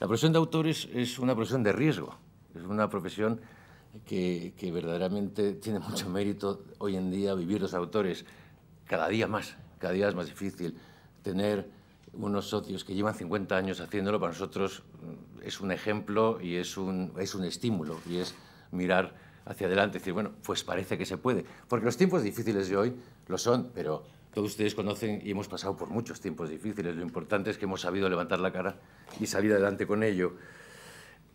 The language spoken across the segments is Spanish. La profesión de autor es una profesión de riesgo, es una profesión que verdaderamente tiene mucho mérito hoy en día vivir los autores. Cada día es más difícil. Tener unos socios que llevan 50 años haciéndolo para nosotros es un ejemplo y es un estímulo y es mirar hacia adelante y decir, bueno, pues parece que se puede. Porque los tiempos difíciles de hoy lo son, pero todos ustedes conocen y hemos pasado por muchos tiempos difíciles. Lo importante es que hemos sabido levantar la cara y salir adelante con ello.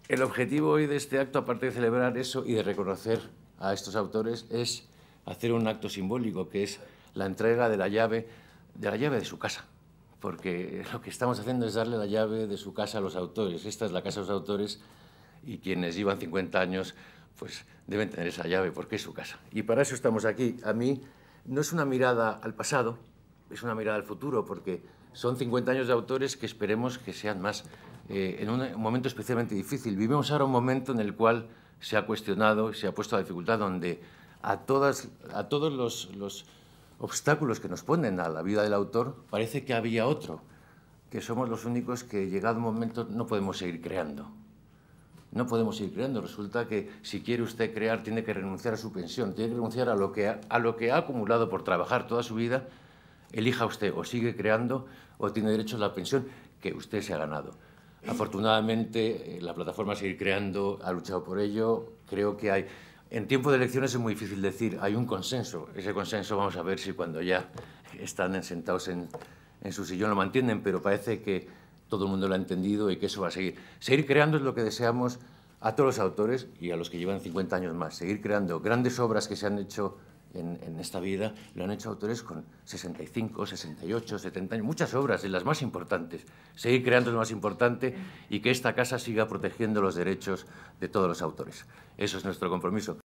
El objetivo hoy de este acto, aparte de celebrar eso y de reconocer a estos autores, es hacer un acto simbólico, que es la entrega de la llave de su casa. Porque lo que estamos haciendo es darle la llave de su casa a los autores. Esta es la casa de los autores y quienes llevan 50 años pues deben tener esa llave porque es su casa. Y para eso estamos aquí. A mí no es una mirada al pasado, es una mirada al futuro, porque son 50 años de autores que esperemos que sean más. En un momento especialmente difícil. Vivimos ahora un momento en el cual se ha cuestionado, se ha puesto la dificultad, donde a todos los obstáculos que nos ponen a la vida del autor parece que había otro, que somos los únicos que llegado un momento no podemos seguir creando. No podemos seguir creando. Resulta que si quiere usted crear tiene que renunciar a su pensión, tiene que renunciar a lo que ha acumulado por trabajar toda su vida. Elija usted, o sigue creando o tiene derecho a la pensión que usted se ha ganado. Afortunadamente, la plataforma Seguir Creando ha luchado por ello. Creo que hay... En tiempo de elecciones es muy difícil decir, hay un consenso. Ese consenso vamos a ver si cuando ya están sentados en su sillón lo mantienen, pero parece que todo el mundo lo ha entendido y que eso va a seguir. Seguir creando es lo que deseamos a todos los autores y a los que llevan 50 años más. Seguir creando grandes obras que se han hecho en esta vida, lo han hecho autores con 65, 68, 70 años, muchas obras, las más importantes. Seguir creando es lo más importante y que esta casa siga protegiendo los derechos de todos los autores. Eso es nuestro compromiso.